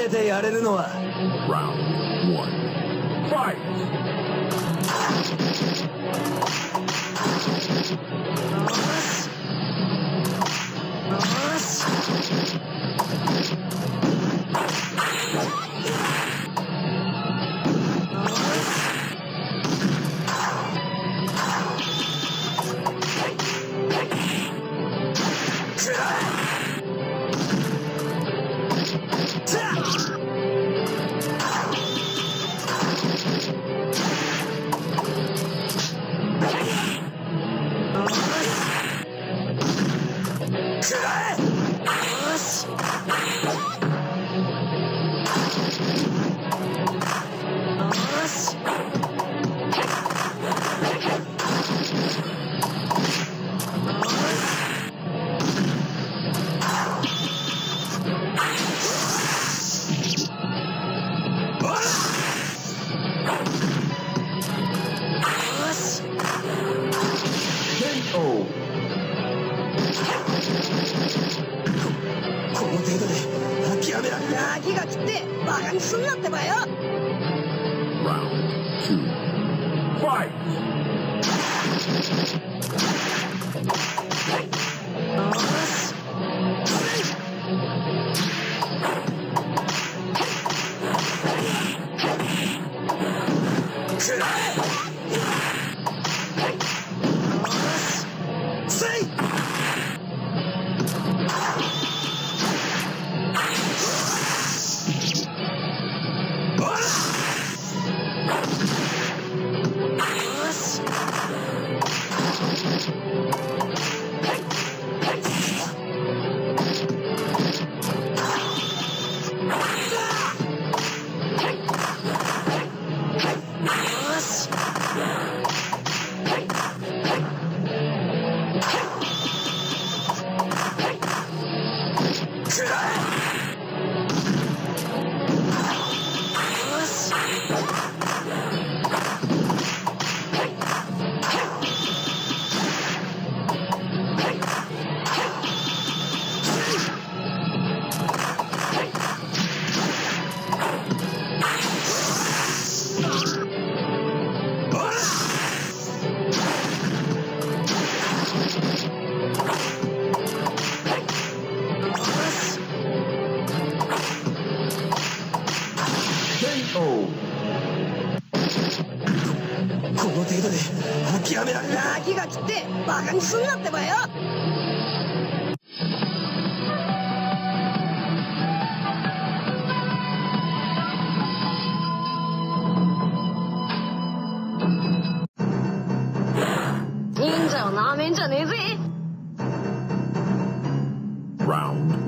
せてやれるのは。Round one. Fight. Round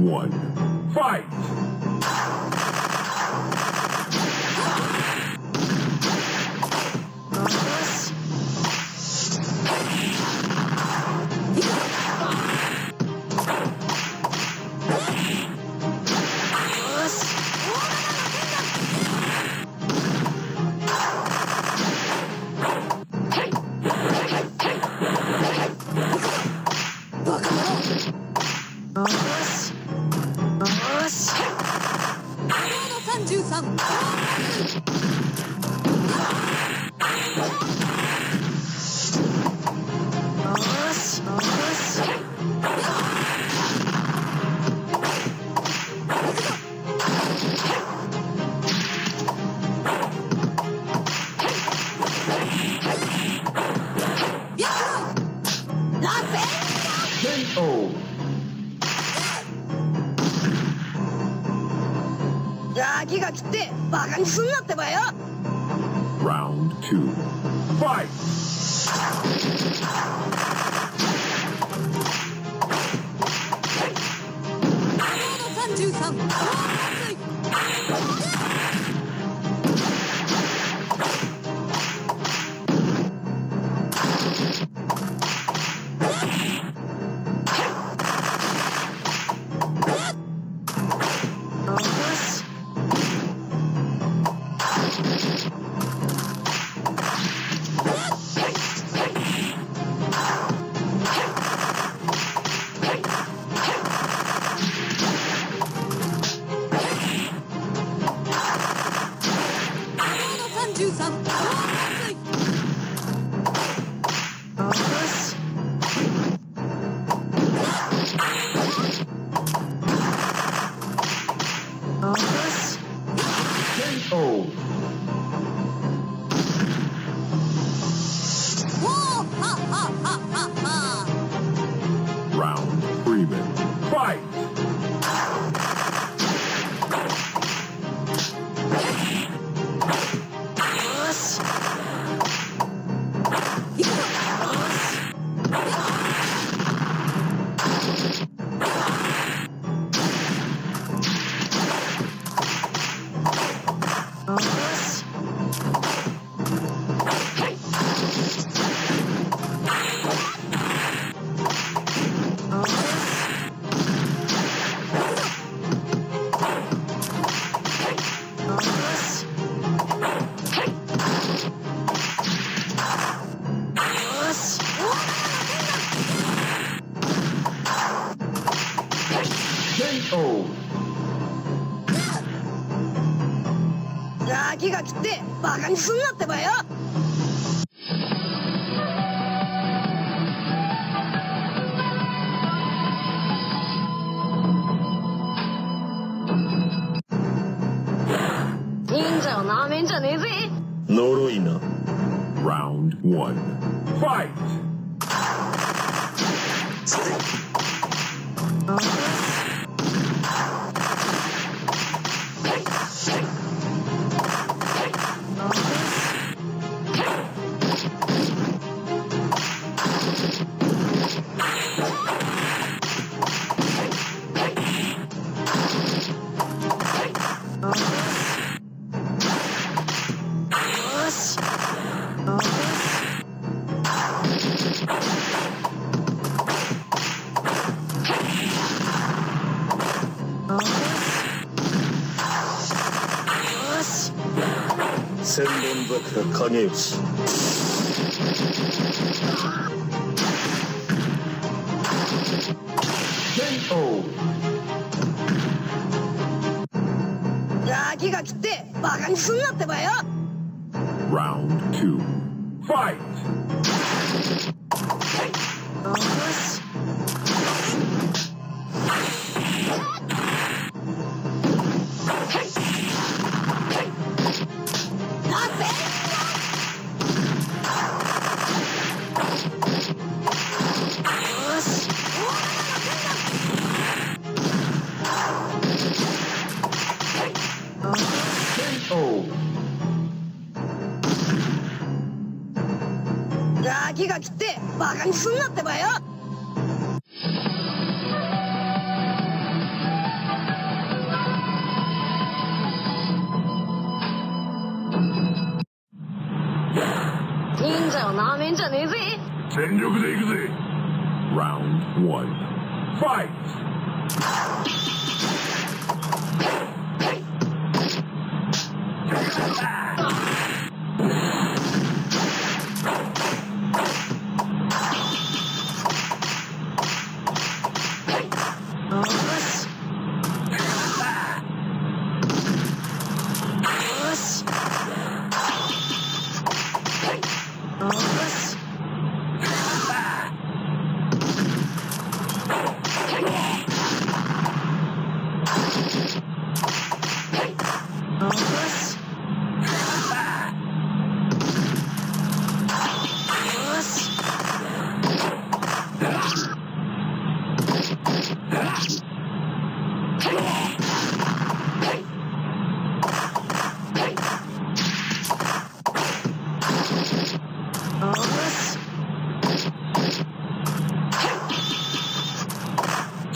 one. Fight! Round two. Fight! 飽きが来てバカにすんなってばよ。忍者をなめんじゃねえぜ。呪いな。Round one. Fight. 千本桜影内。KO。飽きが来てバカにすんなってばよ。Round two. Fight. よし。飽きが来てバカにすんなってばよ。忍者をなめんじゃねえぜ。全力でいくぜ。Round one. Fight.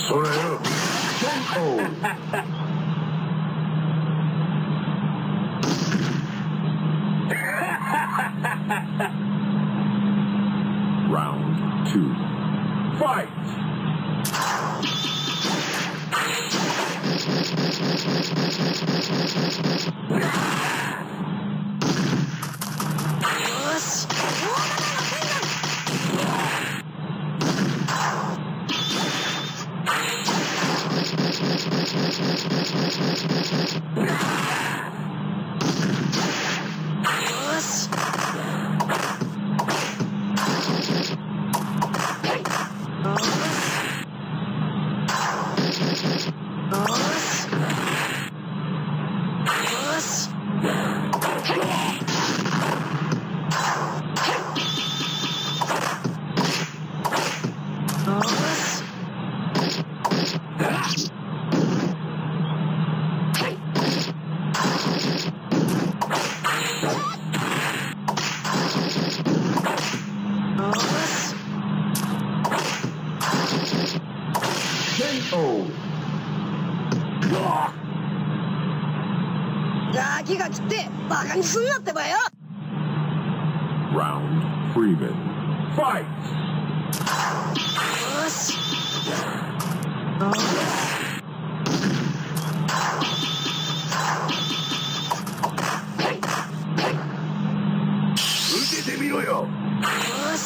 それよ。Round two. Fight. よし。飽きが来てバカにすんなってばよ。 Round three. Fight. よし。受けてみろよ。よし。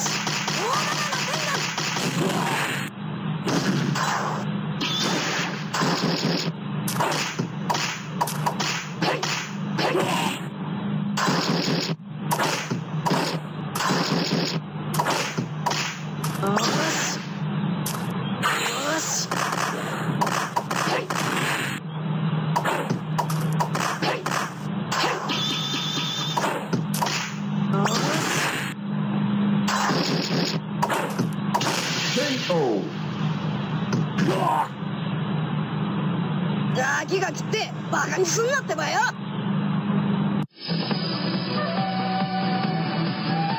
バカにすんなってばよ。忍者を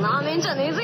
なめんじゃねえぜ。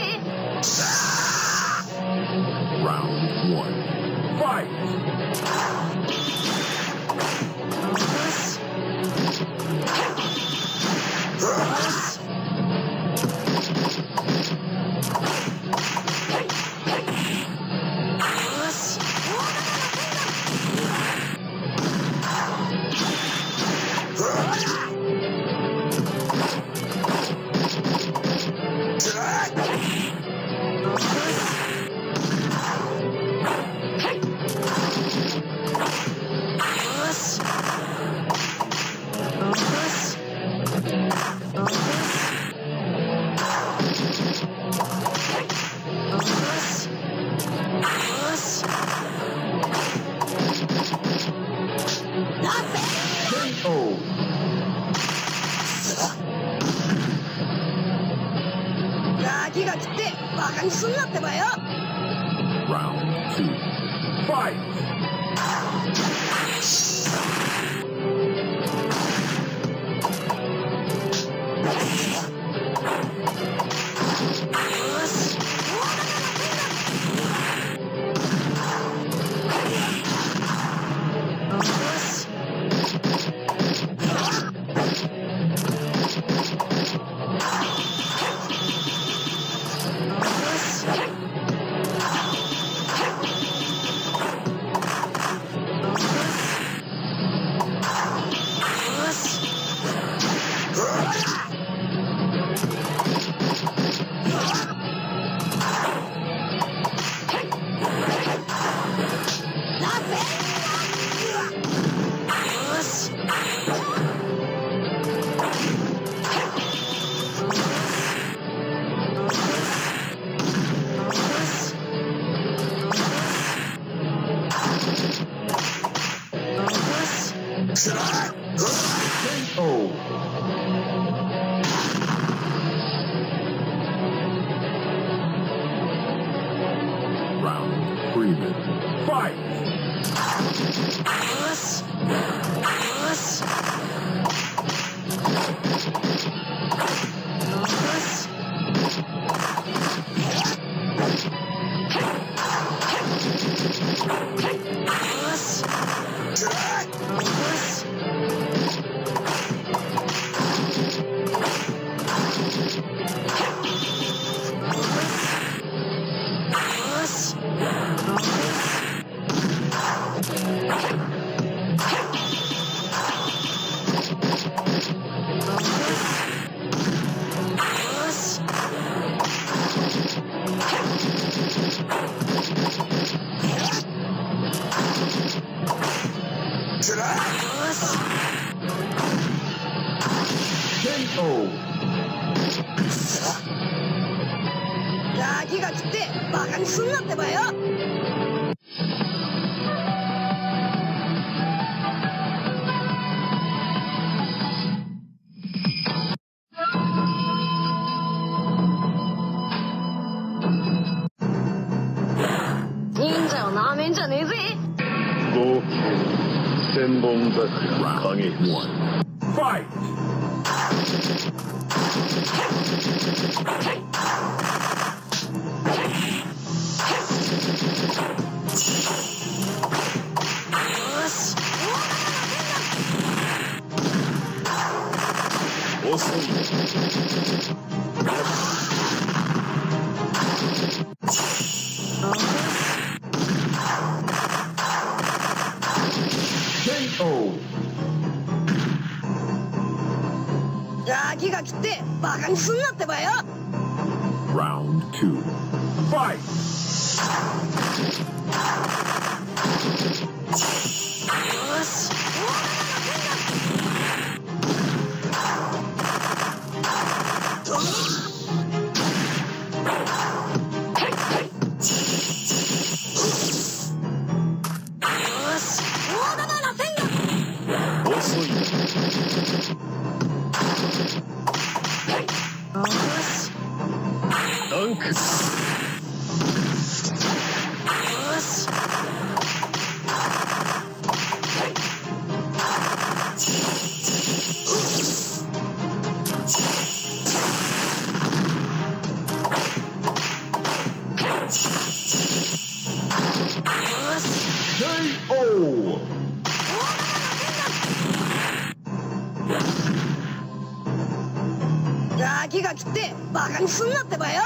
ってバカにすんなってばよ。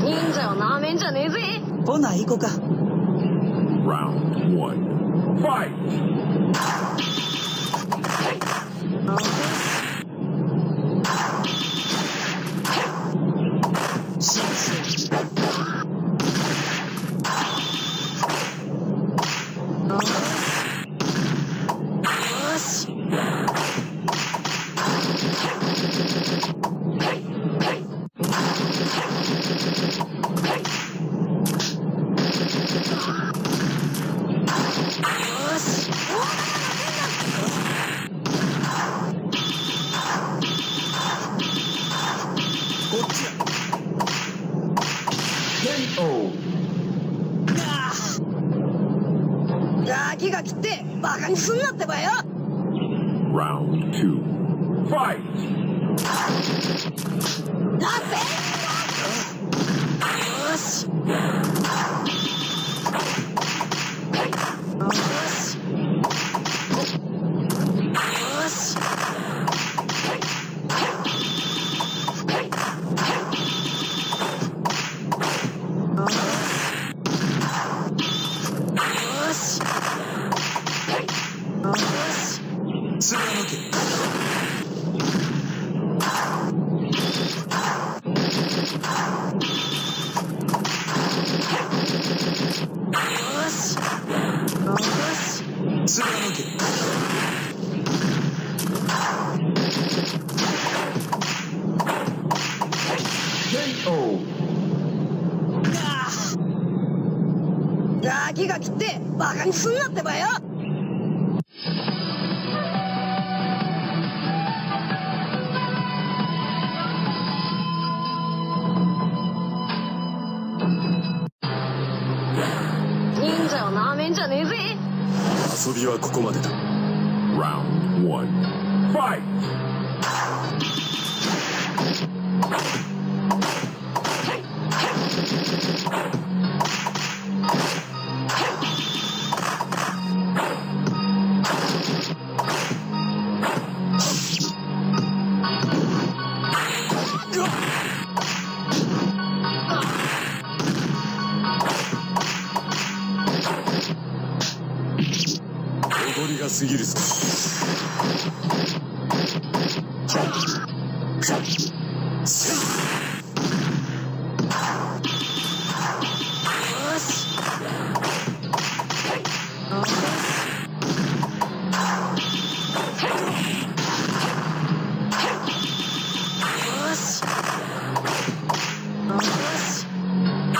忍者をなめんじゃねえぜ。ほな行こうか。Round 1 Fight! 気が切ってバカにすんなってばよ。 Round 2 Fight! だぜ。よし気が切ってバカにすんなってばよ。忍者をなめんじゃねえぜ。遊びはここまでだ。 Round 1 Fight! すぎるぞ。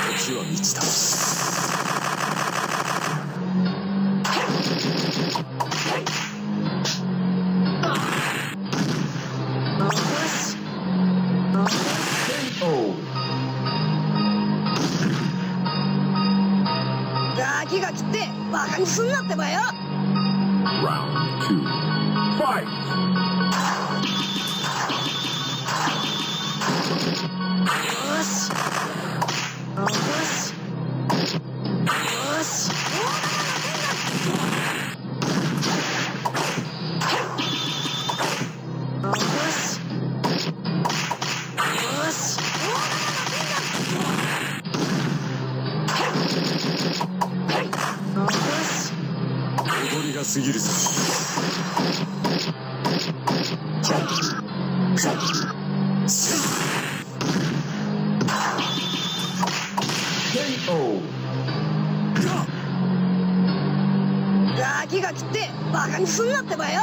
時は満ちた。 気が切ってバカにすんなってばよ。 Round 2 すぎるぞ。気が切ってバカにすんなってばよ。